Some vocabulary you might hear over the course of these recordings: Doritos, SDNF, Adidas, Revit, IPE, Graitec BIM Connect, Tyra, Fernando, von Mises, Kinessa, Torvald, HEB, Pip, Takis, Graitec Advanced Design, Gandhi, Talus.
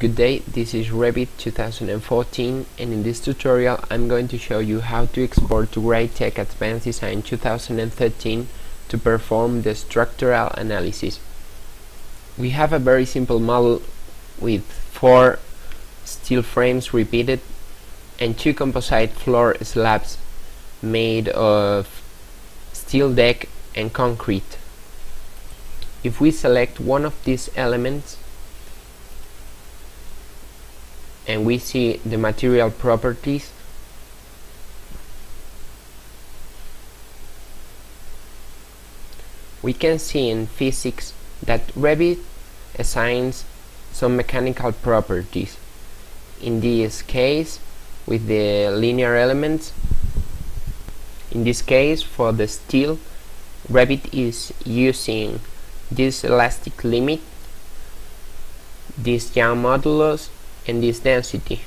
Good day, this is Revit 2014, and in this tutorial I'm going to show you how to export to Graitec Advanced Design 2013 to perform the structural analysis. We have a very simple model with 4 steel frames repeated and 2 composite floor slabs made of steel deck and concrete. If we select one of these elements and we see the material properties, we can see in physics that Revit assigns some mechanical properties. In this case, with the linear elements, in this case for the steel, Revit is using this elastic limit, this Young modulus, and this density.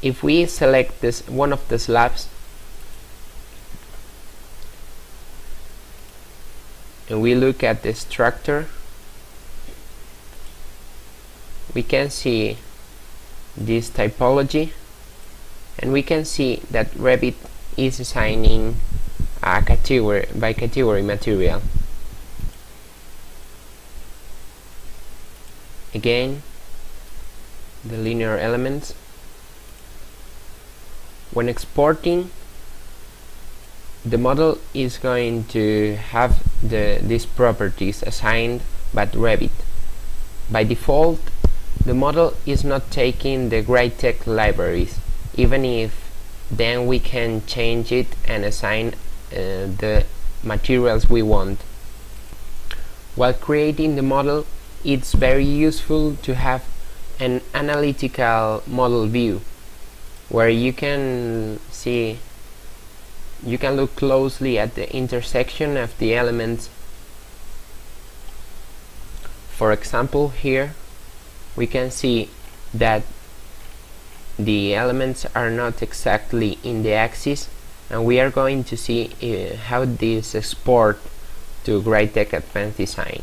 If we select this one of the slabs and we look at the structure, we can see this typology, and we can see that Revit is assigning a category by category material. Again, the linear elements. When exporting, the model is going to have these properties assigned by Revit. By default, the model is not taking the Graitec libraries, even if then we can change it and assign the materials we want. While creating the model, it's very useful to have an analytical model view where you can look closely at the intersection of the elements. For example, here we can see that the elements are not exactly in the axis, and we are going to see how this export to Graitec Advanced Design.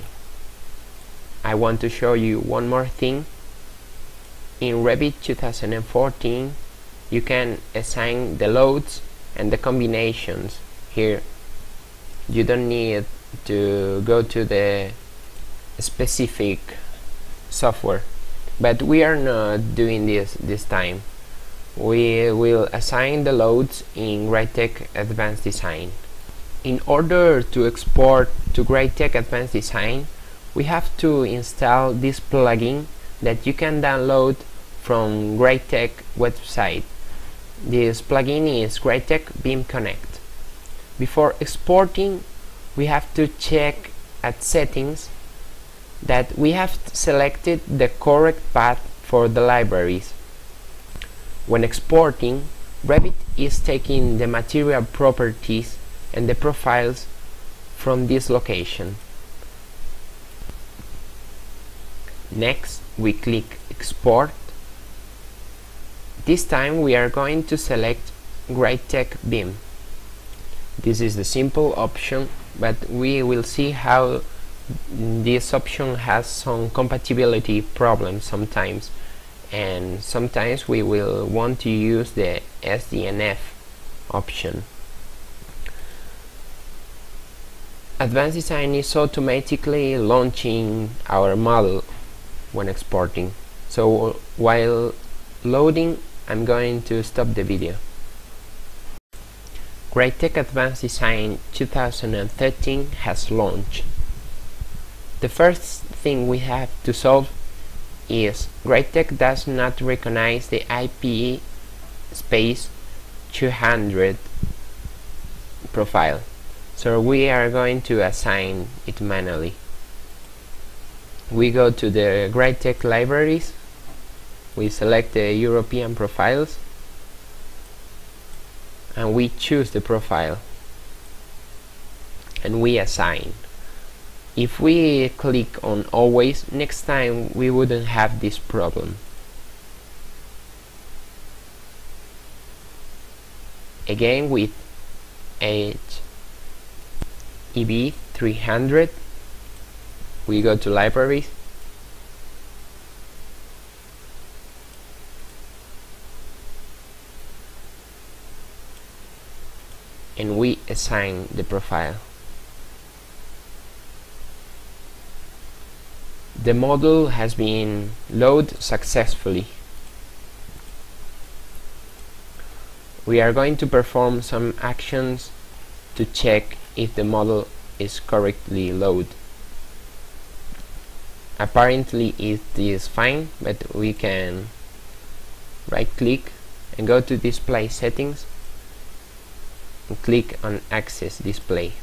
I want to show you one more thing. In Revit 2014 you can assign the loads and the combinations here. You don't need to go to the specific software, but we are not doing this time. We will assign the loads in Graitec Advanced Design. In order to export to Graitec Advanced Design, we have to install this plugin that you can download from Graitec website. This plugin is Graitec BIM Connect. Before exporting, we have to check at settings that we have selected the correct path for the libraries. When exporting, Revit is taking the material properties and the profiles from this location. Next, we click Export. This time we are going to select Graitec BIM. This is the simple option, but we will see how this option has some compatibility problems sometimes, and sometimes we will want to use the SDNF option. Advanced Design is automatically launching our model when exporting, so while loading I'm going to stop the video. Graitec Advanced Design 2013 has launched. The first thing we have to solve is Graitec does not recognize the IPE space 200 profile, so we are going to assign it manually. We go to the Graitec libraries, we select the European profiles, and we choose the profile and we assign. If we click on Always, next time we wouldn't have this problem. Again with HEB 300, we go to libraries and we assign the profile. The model has been loaded successfully. We are going to perform some actions to check if the model is correctly loaded. Apparently it is fine, but we can right click and go to display settings and click on access display.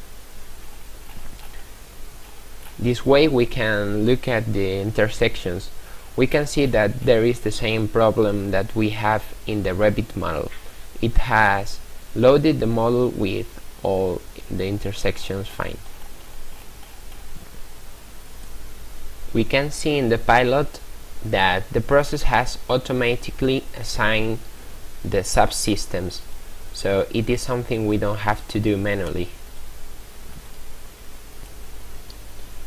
This way we can look at the intersections. We can see that there is the same problem that we have in the Revit model. It has loaded the model with all the intersections fine. We can see in the pilot that the process has automatically assigned the subsystems, so it is something we don't have to do manually.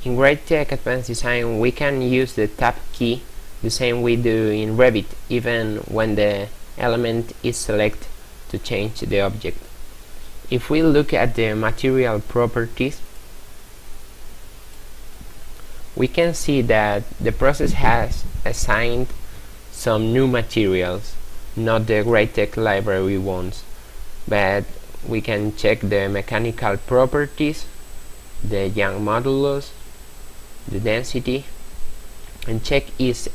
In Graitec Advanced Design we can use the tab key the same we do in Revit, even when the element is selected, to change the object. If we look at the material properties, we can see that the process has assigned some new materials, not the Graitec library ones, but we can check the mechanical properties, the Young modulus, the density, and check if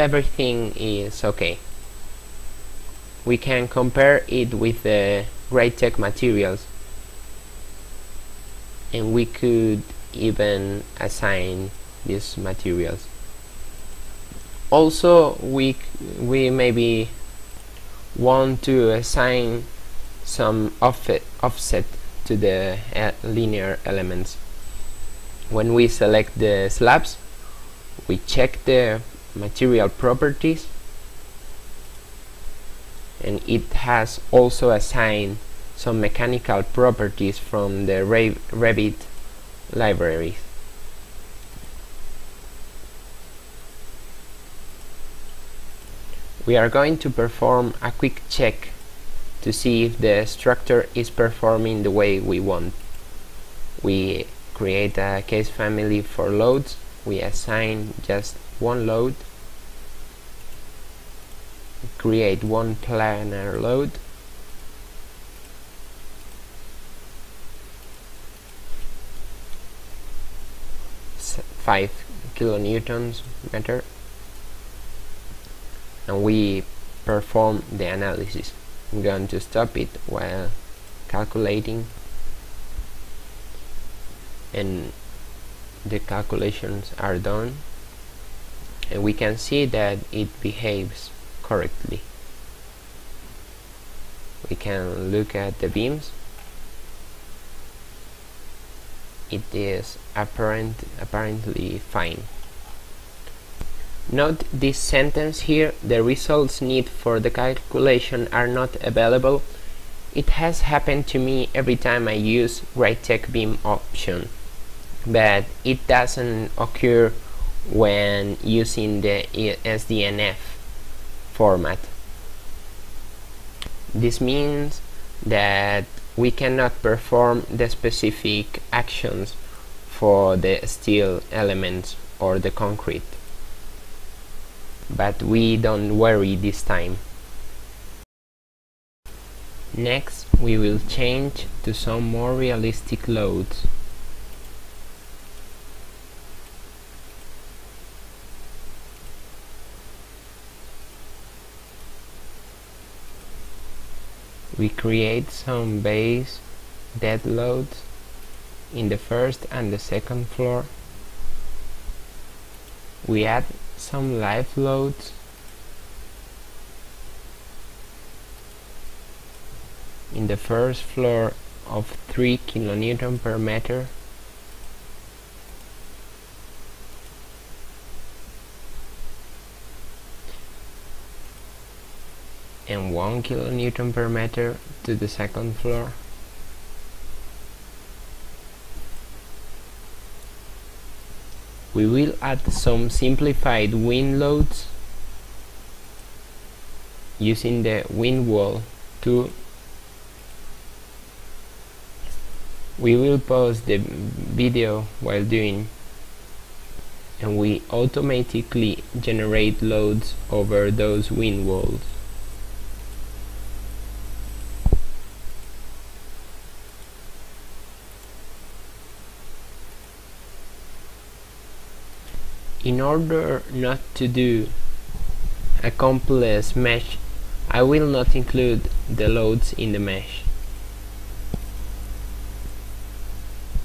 everything is okay. We can compare it with the Graitec materials, and we could even assign these materials. Also we maybe want to assign some offset to the linear elements. When we select the slabs, we check the material properties, and it has also assigned some mechanical properties from the Revit library. We are going to perform a quick check to see if the structure is performing the way we want. We create a case family for loads, we assign just one load, create one planar load, S 5 kilonewtons/meter, and we perform the analysis. I'm going to stop it while calculating, and the calculations are done, and we can see that it behaves correctly. We can look at the beams. It is apparently fine. Note this sentence here: the results needed for the calculation are not available. It has happened to me every time I use Graitec BIM option, but it doesn't occur when using the SDNF format. This means that we cannot perform the specific actions for the steel elements or the concrete. But we don't worry this time. Next, we will change to some more realistic loads. We create some base dead loads in the first and the second floor. We add some live loads. In the first floor of 3 kilonewtons per meter. And 1 kilonewton per meter to the second floor. We will add some simplified wind loads using the wind wall tool We will pause the video while doing, and we automatically generate loads over those wind walls. In order not to do a complex mesh, I will not include the loads in the mesh.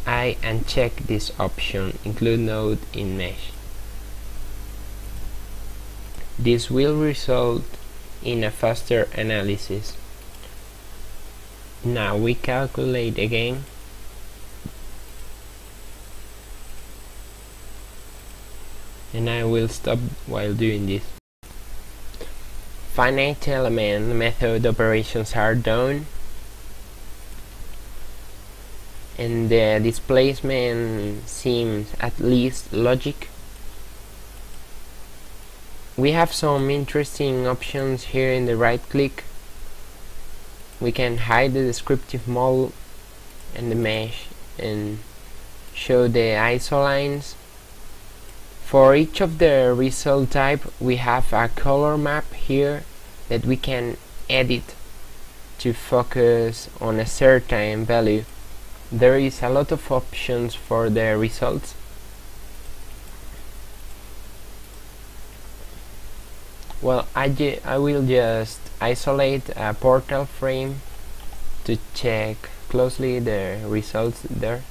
I uncheck this option, include node in mesh. This will result in a faster analysis. Now we calculate again. And I will stop while doing this. Finite element method operations are done, and the displacement seems at least logic. We have some interesting options here in the right click. We can hide the descriptive model and the mesh and show the isolines. For each of the result type we have a color map here that we can edit to focus on a certain value. There is a lot of options for the results. Well, I will just isolate a portal frame to check closely the results there.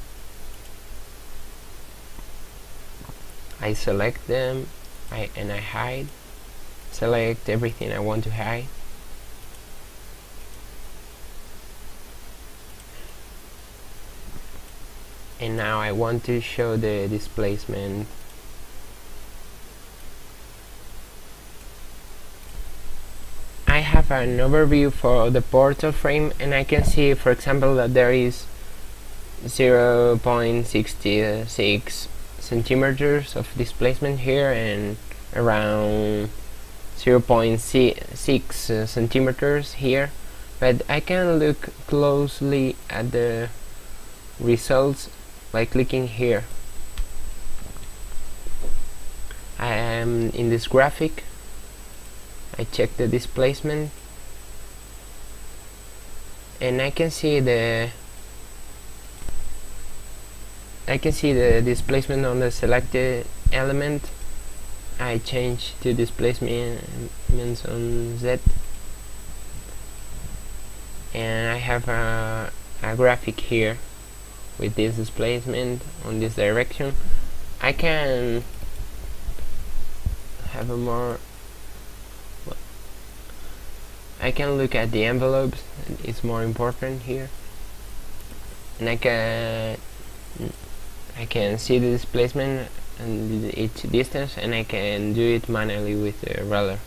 I select them and I hide, select everything I want to hide. And now I want to show the displacement. I have an overview for the portal frame, and I can see, for example, that there is 0.66 centimeters of displacement here and around 0.6 centimeters here, but I can look closely at the results by clicking here. I am in this graphic. I check the displacement and I can see the displacement on the selected element. I change to displacements on Z, and I have a graphic here with this displacement on this direction. I can have a more. I can look at the envelopes. It's more important here, and I can see the displacement and each distance, and I can do it manually with the ruler.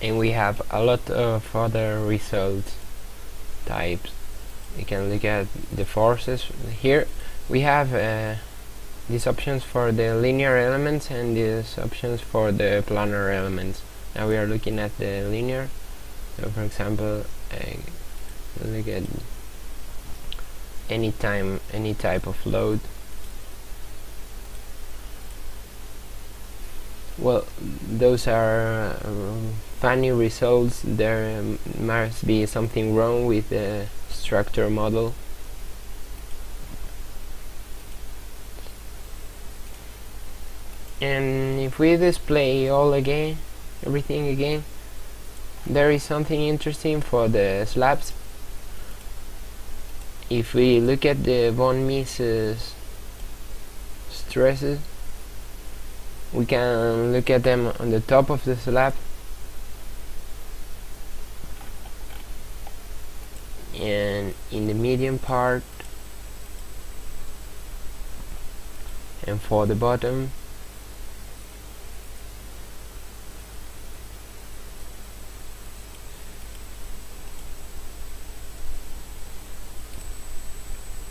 And we have a lot of other result types. We can look at the forces here. We have these options for the linear elements and these options for the planar elements. Now we are looking at the linear. So for example, I look at any type of load. Well, those are funny results. There must be something wrong with the structure model. And if we display everything again, there is something interesting for the slabs. If we look at the von Mises stresses, we can look at them on the top of the slab, and in the medium part, and for the bottom.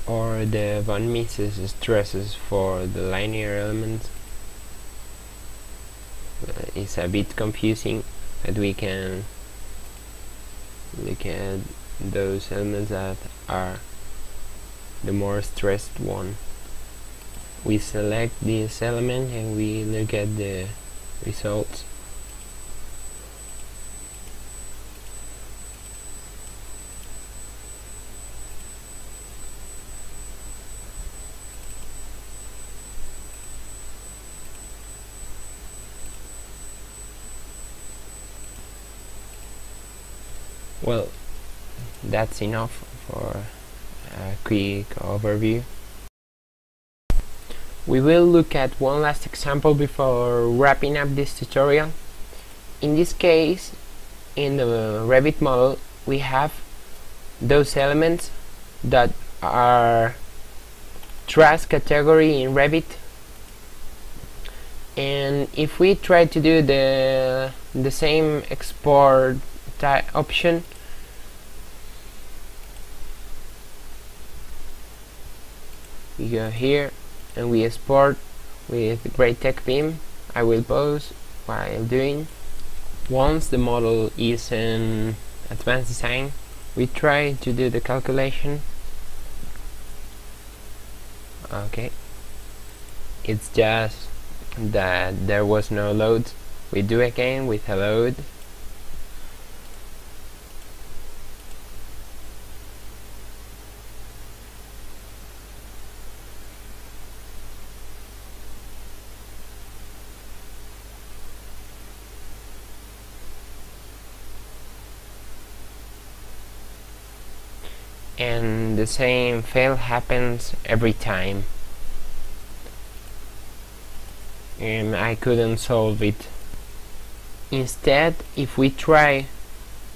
Or the von Mises stresses for the linear elements. is a bit confusing, but we can look at those elements that are the more stressed one. We select this element and we look at the results. Well, that's enough for a quick overview. We will look at one last example before wrapping up this tutorial. In this case, in the Revit model, we have those elements that are truss category in Revit, and if we try to do the same export option, we go here and we export with Graitec BIM. I will pause while doing. Once the model is an advanced design, we try to do the calculation. Okay, it's just that there was no load. We do again with a load. And the same fail happens every time, and I couldn't solve it. Instead, if we try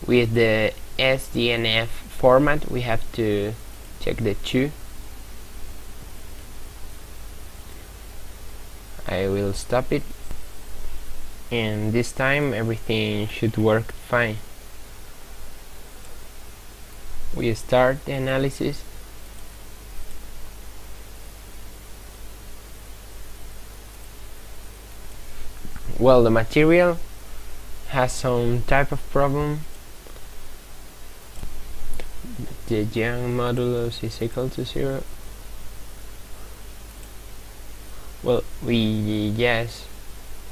with the SDNF format, we have to check the 2. I will stop it, and this time everything should work fine. We start the analysis. Well, the material has some type of problem. The young modulus is equal to 0. Well, we just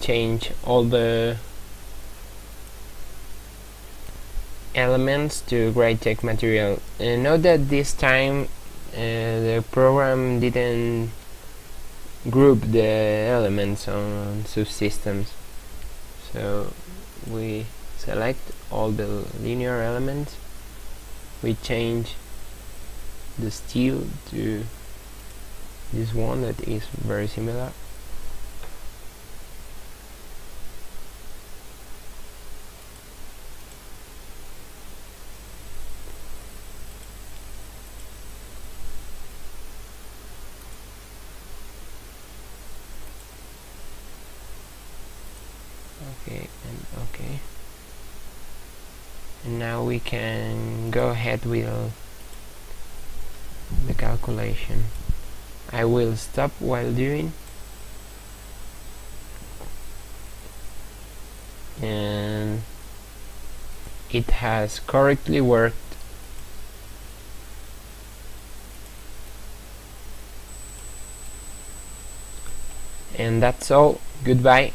change all the elements to Graitec material. Note that this time the program didn't group the elements on subsystems, so we select all the linear elements, we change the steel to this one that is very similar. Okay, and okay, and now we can go ahead with the calculation. I will stop while doing, and it has correctly worked. And that's all. Goodbye.